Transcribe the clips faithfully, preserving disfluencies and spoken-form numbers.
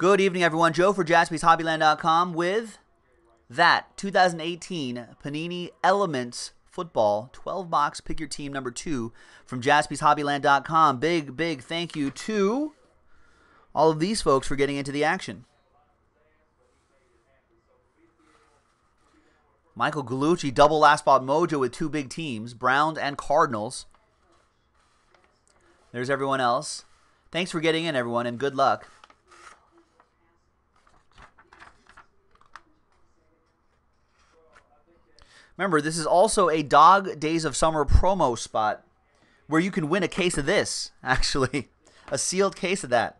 Good evening, everyone. Joe for Jaspys Hobbyland dot com with that two thousand eighteen Panini Elements Football twelve box Pick Your Team number two from Jaspys Hobbyland dot com. Big, big thank you to all of these folks for getting into the action. Michael Gallucci, double last spot mojo with two big teams, Browns and Cardinals. There's everyone else. Thanks for getting in, everyone, and good luck. Remember, this is also a Dog Days of Summer promo spot where you can win a case of this, actually. A sealed case of that.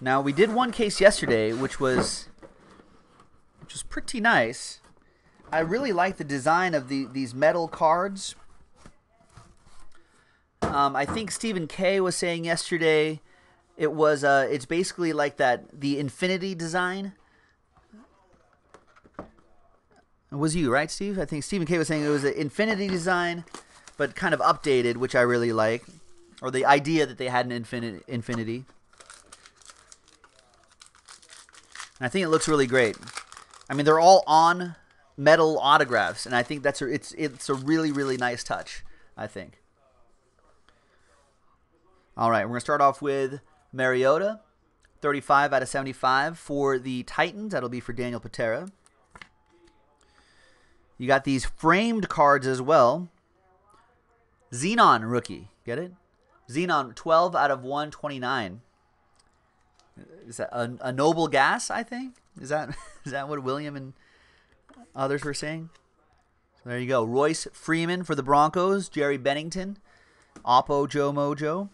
Now, we did one case yesterday, which was which was pretty nice. I really like the design of the these metal cards. Um, I think Stephen K was saying yesterday it was uh, it's basically like that the infinity design. It was you, right, Steve? I think Stephen K was saying it was an infinity design, but kind of updated, which I really like, or the idea that they had an infinite infinity. And I think it looks really great. I mean, they're all on metal autographs, and I think that's a, it's it's a really really nice touch, I think. All right, we're gonna start off with Mariota, thirty-five out of seventy-five for the Titans. That'll be for Daniel Patera. You got these framed cards as well. Xenon rookie, get it? Xenon, twelve out of one twenty-nine. Is that a, a noble gas, I think? Is that is that what William and others were saying? So there you go. Royce Freeman for the Broncos. Jerry Bennington. Oppo Joe Mojo.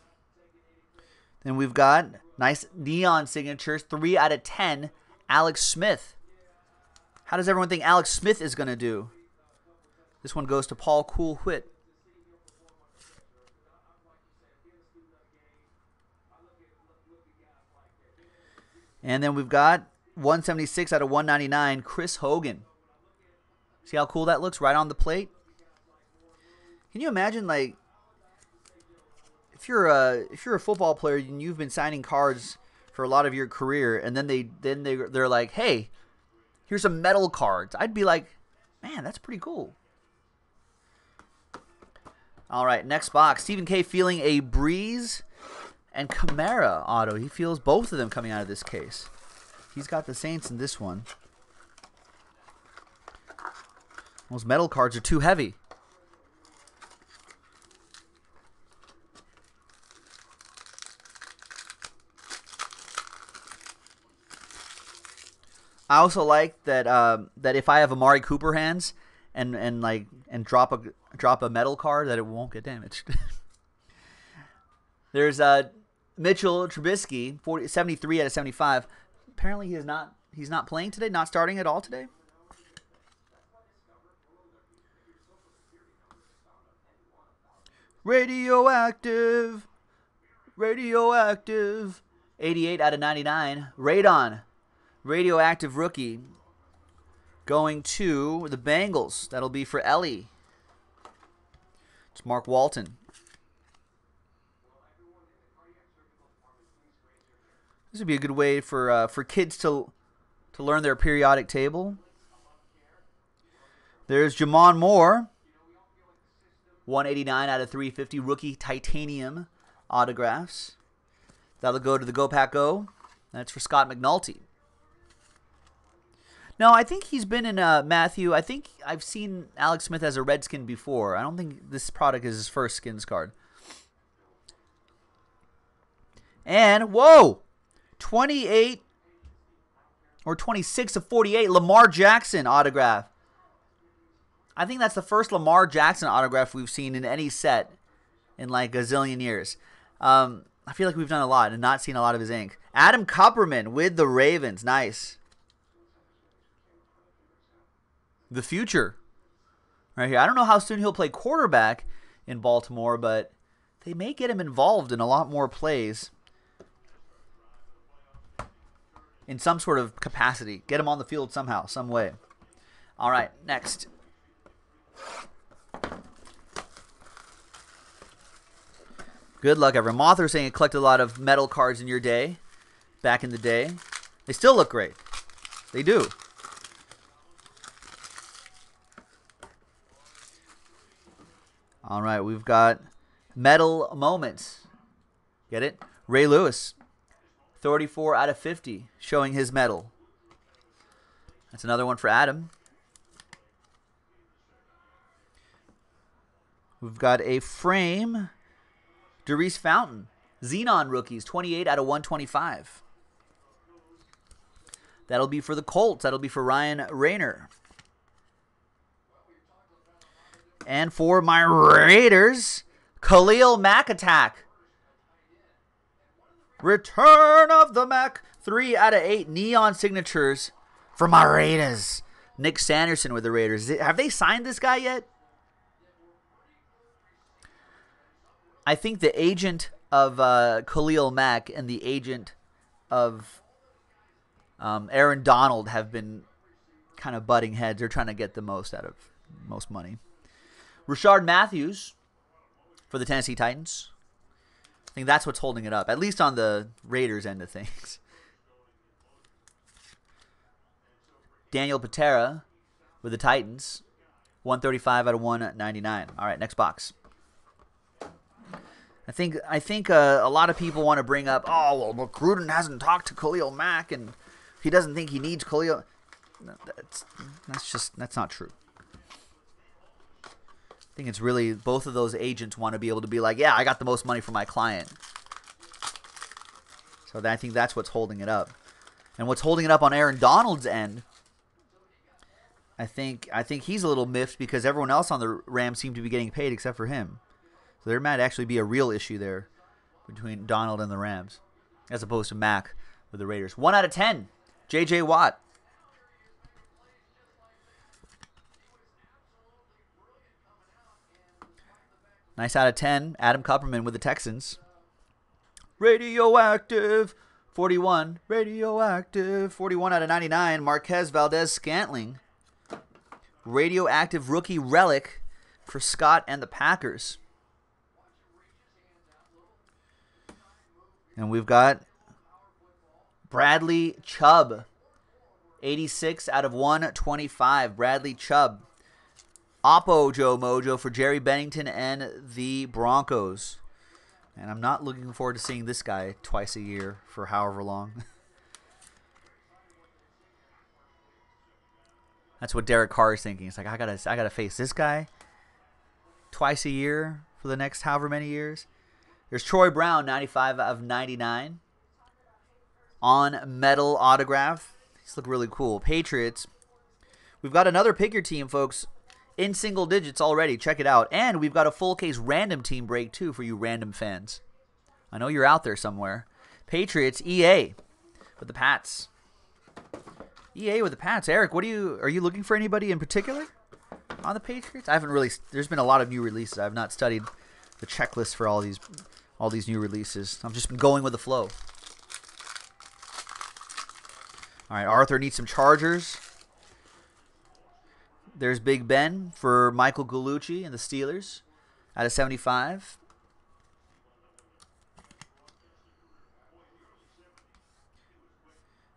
Then we've got nice neon signatures. three out of ten. Alex Smith. How does everyone think Alex Smith is going to do? This one goes to Paul Cool Whit. And then we've got one seventy-six out of one ninety-nine, Chris Hogan. See how cool that looks right on the plate? Can you imagine, like, if you're a if you're a football player and you've been signing cards for a lot of your career, and then they then they they're like, "Hey, here's some metal cards." I'd be like, "Man, that's pretty cool." All right, next box. Stephen K feeling a breeze. And Kamara auto. He feels both of them coming out of this case. He's got the Saints in this one. Those metal cards are too heavy. I also like that uh, that if I have Amari Cooper hands and and like and drop a drop a metal card, that it won't get damaged. There's a. Uh, Mitchell Trubisky, seventy-three out of seventy-five. Apparently, he is not he's not playing today, not starting at all today. Radioactive, radioactive. eighty-eight out of ninety-nine. Radon, radioactive rookie, going to the Bengals. That'll be for Ellie. It's Mark Walton. This would be a good way for uh, for kids to to learn their periodic table. There's Jamon Moore, one eighty-nine out of three fifty, rookie titanium autographs. That'll go to the Go Pack Go. That's for Scott McNulty. No, I think he's been in uh, Matthew. I think I've seen Alex Smith as a Redskin before. I don't think this product is his first Skins card. And whoa. twenty-eight or twenty-six of forty-eight, Lamar Jackson autograph. I think that's the first Lamar Jackson autograph we've seen in any set in like a zillion years. Um, I feel like we've done a lot and not seen a lot of his ink. Adam Kupperman with the Ravens. Nice. The future right here. I don't know how soon he'll play quarterback in Baltimore, but they may get him involved in a lot more plays. in some sort of capacity. Get him on the field somehow, some way. All right, next. Good luck, everyone. Mothers saying you collected a lot of metal cards in your day, back in the day. They still look great. They do. All right, we've got Metal Moments. Get it? Ray Lewis, thirty-four out of fifty, showing his medal. That's another one for Adam. We've got a frame, Darice Fountain, Xenon Rookies, twenty-eight out of one twenty-five. That'll be for the Colts. That'll be for Ryan Rayner. And for my Raiders, Khalil Mack Attack. Return of the Mac. Three out of eight neon signatures for my Raiders. Nick Sanderson with the Raiders. Have they signed this guy yet? I think the agent of uh, Khalil Mack and the agent of um, Aaron Donald have been kind of butting heads. They're trying to get the most out of most money. Rashard Matthews for the Tennessee Titans. I think that's what's holding it up, at least on the Raiders end of things. Daniel Patera with the Titans, one thirty-five out of one ninety-nine. All right, next box. I think I think uh, a lot of people want to bring up, oh, well, Gruden hasn't talked to Khalil Mack, and he doesn't think he needs Khalil. No, that's, that's just that's not true. I think it's really both of those agents want to be able to be like, yeah, I got the most money for my client. So that, I think that's what's holding it up. And what's holding it up on Aaron Donald's end, I think I think he's a little miffed because everyone else on the Rams seemed to be getting paid except for him. So there might actually be a real issue there between Donald and the Rams as opposed to Mack with the Raiders. one out of ten, J J. Watt. Nice out of ten, Adam Kupperman with the Texans. Radioactive, forty-one. Radioactive, forty-one out of ninety-nine. Marquez Valdez-Scantling. Radioactive rookie relic for Scott and the Packers. And we've got Bradley Chubb, eighty-six out of one twenty-five. Bradley Chubb. Oppo Joe Mojo for Jerry Bennington and the Broncos. And I'm not looking forward to seeing this guy twice a year for however long. That's what Derek Carr is thinking. It's like, I gotta, I gotta face this guy twice a year for the next however many years. There's Troy Brown, ninety-five out of ninety-nine. On metal autograph. These look really cool. Patriots. We've got another pick your team, folks. In single digits already. Check it out. And we've got a full case random team break, too, for you random fans. I know you're out there somewhere. Patriots, E A with the Pats. E A with the Pats. Eric, what do you, are you looking for anybody in particular on the Patriots? I haven't really, there's been a lot of new releases. I've not studied the checklist for all these, all these new releases. I've just been going with the flow. All right, Arthur needs some Chargers. There's Big Ben for Michael Gallucci and the Steelers out of seventy-five.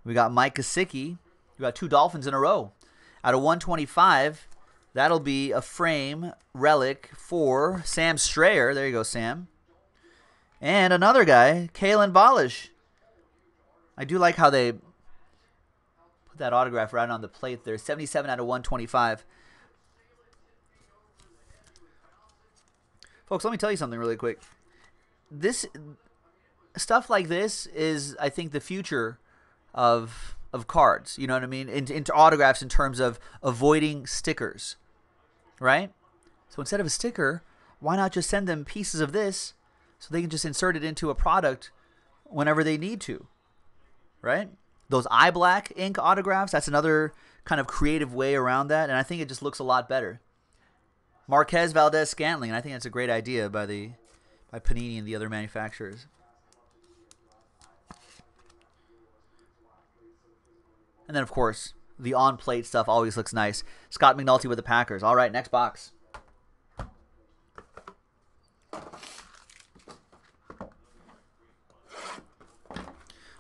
We got Mike Gesicki. We got two Dolphins in a row. Out of one twenty-five, that'll be a frame relic for Sam Strayer. There you go, Sam. And another guy, Kalen Balish. I do like how they that autograph right on the plate there. seventy-seven out of one twenty-five. Folks, let me tell you something really quick. This stuff like this is, I think, the future of of cards. You know what I mean? Into, into autographs in terms of avoiding stickers, right? So instead of a sticker, why not just send them pieces of this so they can just insert it into a product whenever they need to, right? Those iBlack ink autographs, that's another kind of creative way around that, and I think it just looks a lot better. Marquez Valdez-Scantling, and I think that's a great idea by the by Panini and the other manufacturers. And then, of course, the on-plate stuff always looks nice. Scott McNulty with the Packers. All right, next box.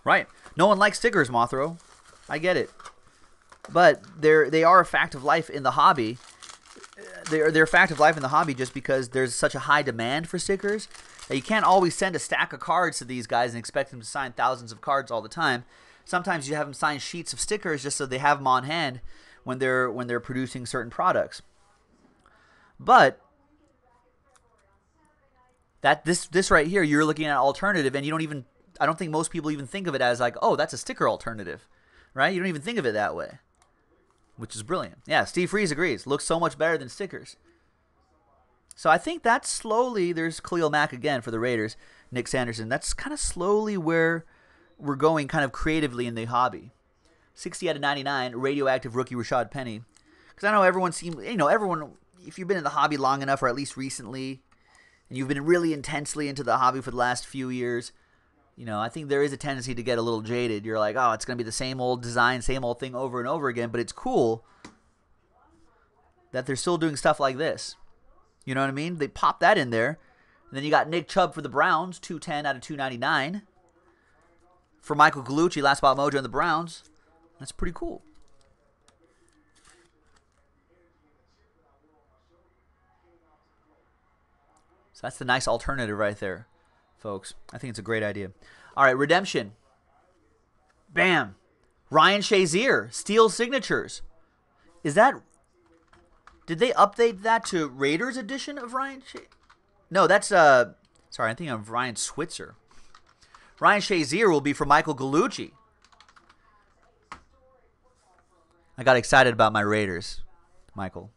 Right. No one likes stickers, Mothro. I get it. But they're, they are a fact of life in the hobby. They're, they're a fact of life in the hobby just because there's such a high demand for stickers that you can't always send a stack of cards to these guys and expect them to sign thousands of cards all the time. Sometimes you have them sign sheets of stickers just so they have them on hand when they're, when they're producing certain products. But that this, this right here, you're looking at an alternative, and you don't even, I don't think most people even think of it as like, oh, that's a sticker alternative, right? You don't even think of it that way, which is brilliant. Yeah, Steve Freeze agrees. Looks so much better than stickers. So I think that's slowly, there's Khalil Mack again for the Raiders, Nick Sanderson. That's kind of slowly where we're going kind of creatively in the hobby. sixty out of ninety-nine, radioactive rookie Rashad Penny. Because I know everyone seems, you know, everyone, if you've been in the hobby long enough, or at least recently, and you've been really intensely into the hobby for the last few years, you know, I think there is a tendency to get a little jaded. You're like, oh, it's going to be the same old design, same old thing over and over again. But it's cool that they're still doing stuff like this. You know what I mean? They pop that in there. And then you got Nick Chubb for the Browns, two ten out of two ninety-nine. For Michael Gallucci, Last Spot Mojo and the Browns. That's pretty cool. So that's the nice alternative right there, folks. I think it's a great idea. All right, Redemption. Bam. Ryan Shazier, Steel Signatures. Is that... Did they update that to Raiders edition of Ryan Sh No, that's... uh. Sorry, I'm thinking of Ryan Switzer. Ryan Shazier will be for Michael Gallucci. I got excited about my Raiders, Michael.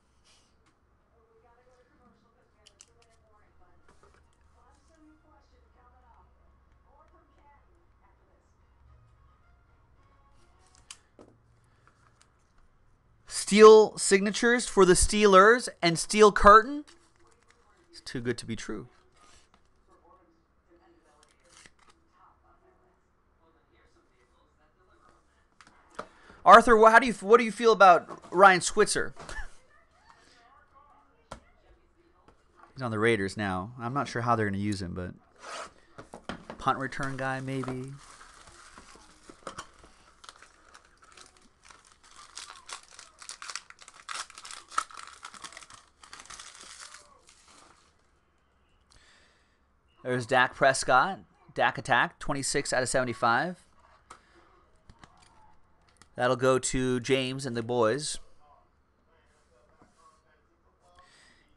Steel Signatures for the Steelers and Steel Curtain. It's too good to be true. Arthur, how do you what do you feel about Ryan Switzer? He's on the Raiders now. I'm not sure how they're going to use him, but punt return guy maybe. There's Dak Prescott, Dak Attack, twenty-six out of seventy-five. That'll go to James and the boys.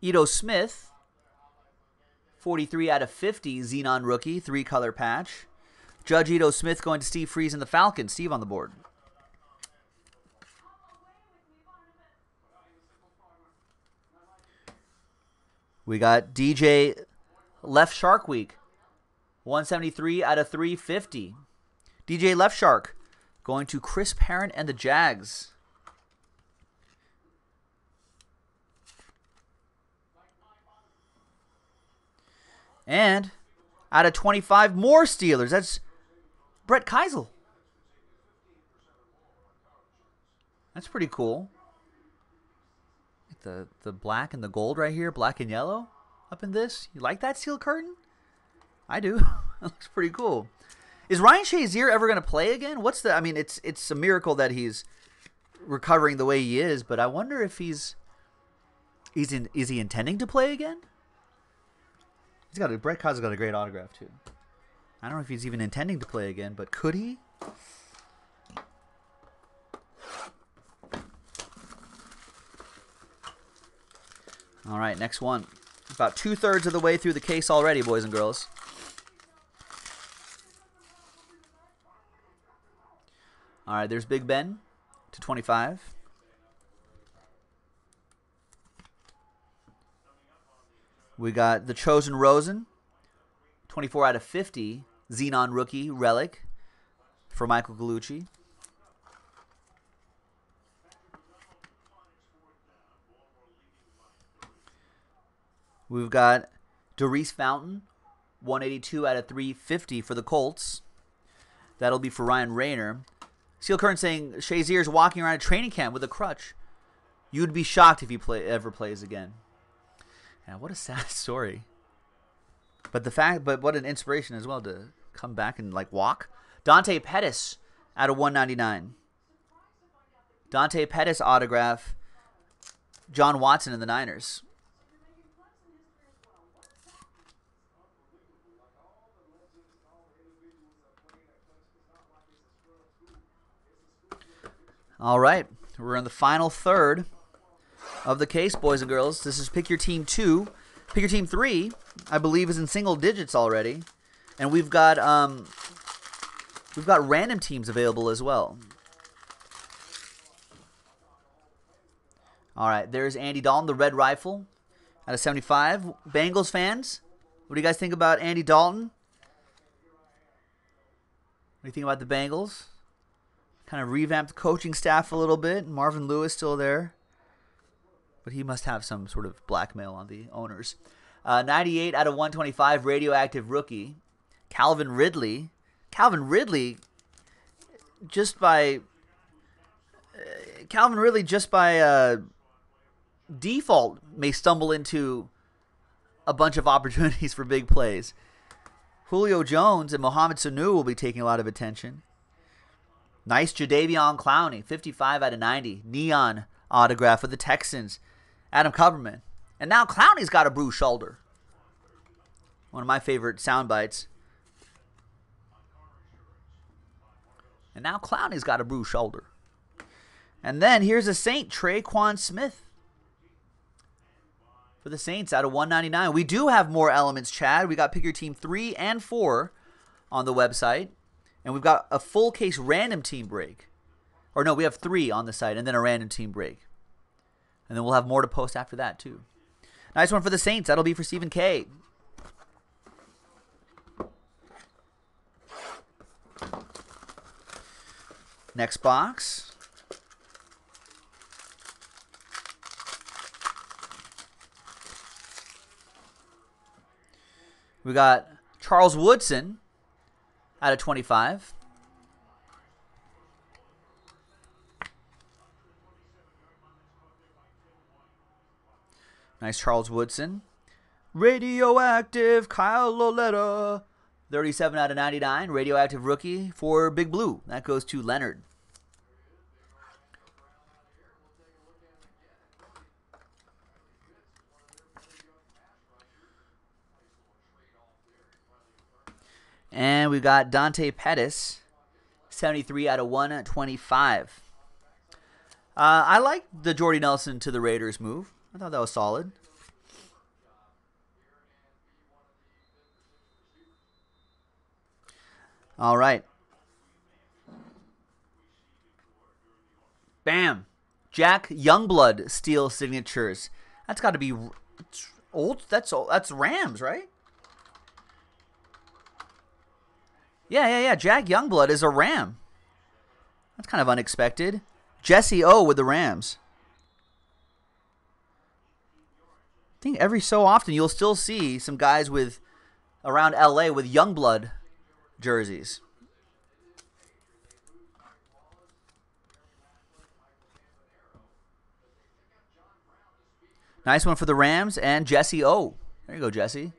Ito Smith, forty-three out of fifty, Xenon rookie, three-color patch. Judge Ito Smith going to Steve Freeze and the Falcons. Steve on the board. We got D J Left Shark Week, one seventy-three out of three fifty. D J Left Shark. Going to Chris Parent and the Jags. And out of twenty-five, more Steelers. That's Brett Keisel. That's pretty cool. The, the black and the gold right here, black and yellow up in this. You like that Steel Curtain? I do. That looks pretty cool. Is Ryan Shazier ever going to play again? What's the? I mean, it's it's a miracle that he's recovering the way he is, but I wonder if he's he's in, is he intending to play again? He's got a, Brett Kaiser's got a great autograph too. I don't know if he's even intending to play again, but could he? All right, next one. About two thirds of the way through the case already, boys and girls. All right, there's Big Ben to twenty-five. We got the Chosen Rosen, twenty-four out of fifty, Xenon rookie relic for Michael Gallucci. We've got Darius Fountain, one eighty-two out of three fifty for the Colts. That'll be for Ryan Rayner. Steel Curtain saying Shazier's walking around a training camp with a crutch. You'd be shocked if he play, ever plays again. Yeah, what a sad story. But the fact, but what an inspiration as well to come back and like walk. Dante Pettis out of one ninety-nine. Dante Pettis autograph. John Watson and the Niners. All right, we're in the final third of the case, boys and girls. This is Pick Your Team two. Pick Your Team three, I believe, is in single digits already, and we've got um, we've got random teams available as well. All right, there's Andy Dalton, the Red Rifle, out of seventy-five. Bengals fans, what do you guys think about Andy Dalton? What do you think about the Bengals? Kind of revamped the coaching staff a little bit. Marvin Lewis still there, but he must have some sort of blackmail on the owners. Uh, ninety-eight out of one twenty-five, radioactive rookie. Calvin Ridley. Calvin Ridley, just by... Uh, Calvin Ridley, just by... Uh, default may stumble into a bunch of opportunities for big plays. Julio Jones and Mohamed Sanu will be taking a lot of attention. Nice Jadeveon Clowney, fifty-five out of ninety. Neon autograph for the Texans. Adam Kupperman. And now Clowney's got a bruised shoulder. One of my favorite sound bites. And now Clowney's got a bruised shoulder. And then here's a Saint, Tre'Quan Smith. For the Saints out of one ninety-nine. We do have more elements, Chad. We got Pick Your Team three and four on the website. And we've got a full case random team break. Or no, we have three on the site and then a random team break. And then we'll have more to post after that too. Nice one for the Saints. That'll be for Stephen K. Next box. We got Charles Woodson out of twenty-five. Nice Charles Woodson. Radioactive Kyle Loletta. thirty-seven out of ninety-nine. Radioactive rookie for Big Blue. That goes to Leonard. And we've got Dante Pettis, seventy-three out of one twenty-five. Uh, I like the Jordy Nelson to the Raiders move. I thought that was solid. All right. Bam. Jack Youngblood steel signatures. That's got to be old. That's old. That's Rams, right? Yeah, yeah, yeah. Jack Youngblood is a Ram. That's kind of unexpected. Jesse O with the Rams. I think every so often you'll still see some guys with around L A with Youngblood jerseys. Nice one for the Rams and Jesse O. There you go, Jesse.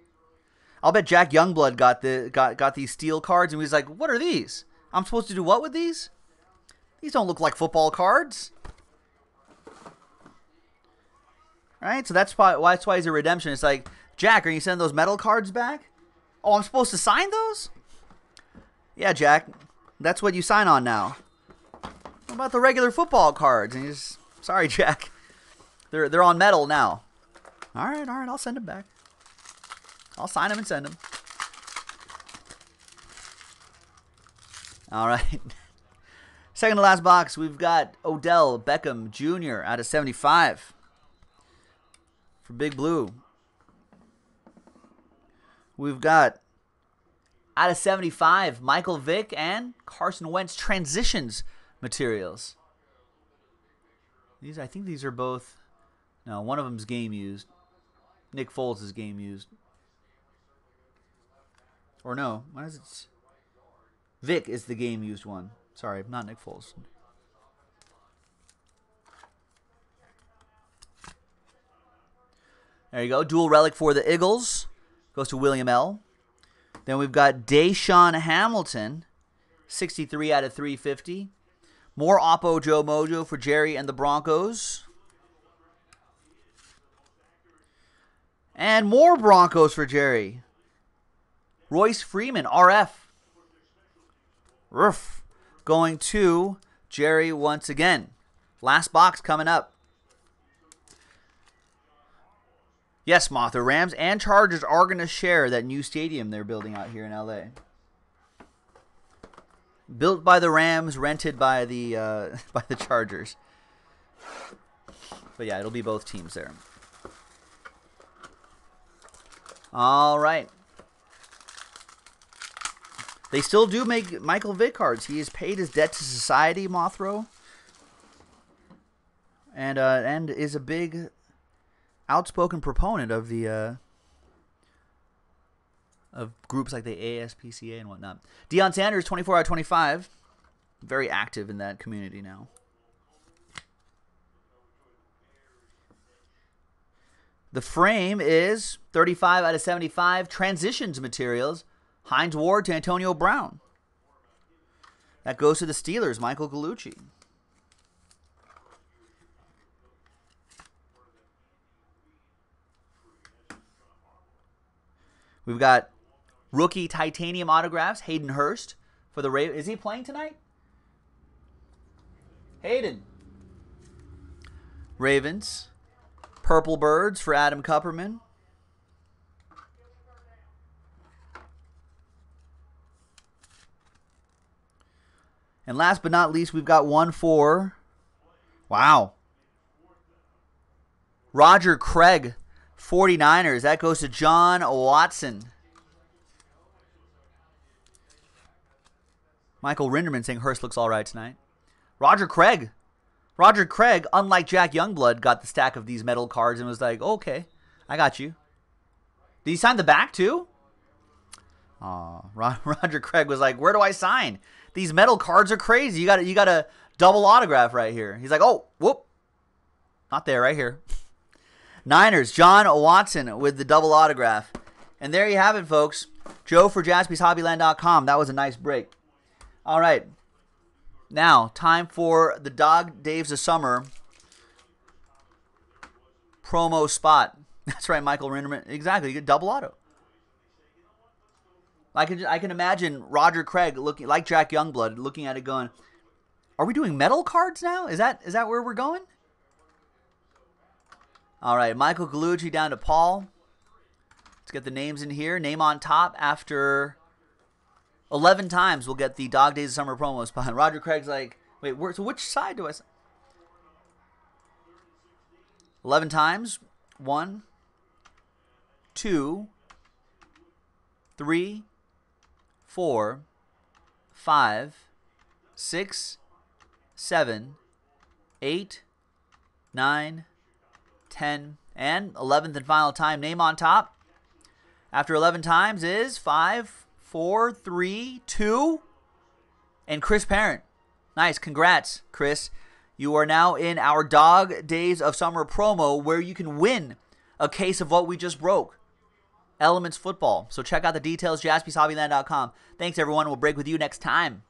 I'll bet Jack Youngblood got the got got these steel cards and he was like, "What are these? I'm supposed to do what with these? These don't look like football cards." All right, so that's why that's why he's a redemption. It's like, Jack, are you sending those metal cards back? Oh, I'm supposed to sign those? Yeah, Jack, that's what you sign on now. What about the regular football cards? And he's sorry, Jack, they're they're on metal now. All right, all right, I'll send them back. I'll sign them and send them. All right. Second to last box, we've got Odell Beckham Junior out of seventy-five for Big Blue. We've got out of seventy-five, Michael Vick and Carson Wentz transitions materials. These, I think these are both. No, one of them's game used. Nick Foles is game used. Or no, why is it? Vic is the game used one. Sorry, not Nick Foles. There you go. Dual relic for the Eagles. Goes to William L. Then we've got Deshaun Hamilton, sixty-three out of three fifty. More Oppo Joe Mojo for Jerry and the Broncos. And more Broncos for Jerry. Royce Freeman, R F. Ruff. Going to Jerry once again. Last box coming up. Yes, Martha, Rams and Chargers are going to share that new stadium they're building out here in L A. Built by the Rams, rented by the uh, by the Chargers. But yeah, it'll be both teams there. All right. They still do make Michael Vick cards. He has paid his debt to society, Mothrow, and uh, and is a big outspoken proponent of the uh, of groups like the A S P C A and whatnot. Deion Sanders, twenty-four out of twenty-five, very active in that community now. The frame is thirty-five out of seventy-five. Transitions materials. Hines Ward to Antonio Brown. That goes to the Steelers, Michael Gallucci. We've got rookie titanium autographs, Hayden Hurst for the Ravens. Is he playing tonight? Hayden. Ravens. Purple Birds for Adam Kupperman. And last but not least, we've got one for, wow, Roger Craig, forty-niners. That goes to John Watson. Michael Rinderman saying Hurst looks all right tonight. Roger Craig. Roger Craig, unlike Jack Youngblood, got the stack of these metal cards and was like, oh, okay, I got you. Did he sign the back too? Aw, Roger Craig was like, where do I sign? These metal cards are crazy. You got you got a double autograph right here. He's like, oh, whoop. Not there, right here. Niners, John Watson with the double autograph. And there you have it, folks. Joe for Jaspys Hobbyland dot com. That was a nice break. All right. Now, time for the Dog Days of Summer promo spot. That's right, Michael Rinderman. Exactly. You get double auto. I can, I can imagine Roger Craig, looking like Jack Youngblood, looking at it going, are we doing metal cards now? Is that is that where we're going? All right, Michael Gallucci down to Paul. Let's get the names in here. Name on top after eleven times we'll get the Dog Days of Summer promo spot. Roger Craig's like, wait, where, so which side do I... eleven times. One, two, three, four, five, six, seven, eight, nine, ten, and eleventh and final time. Name on top after eleven times is five, four, three, two, and Chris Parent. Nice. Congrats, Chris. You are now in our Dog Days of Summer promo where you can win a case of what we just broke. Elements football. So check out the details, Jaspys Hobbyland dot com. Thanks, everyone. We'll break with you next time.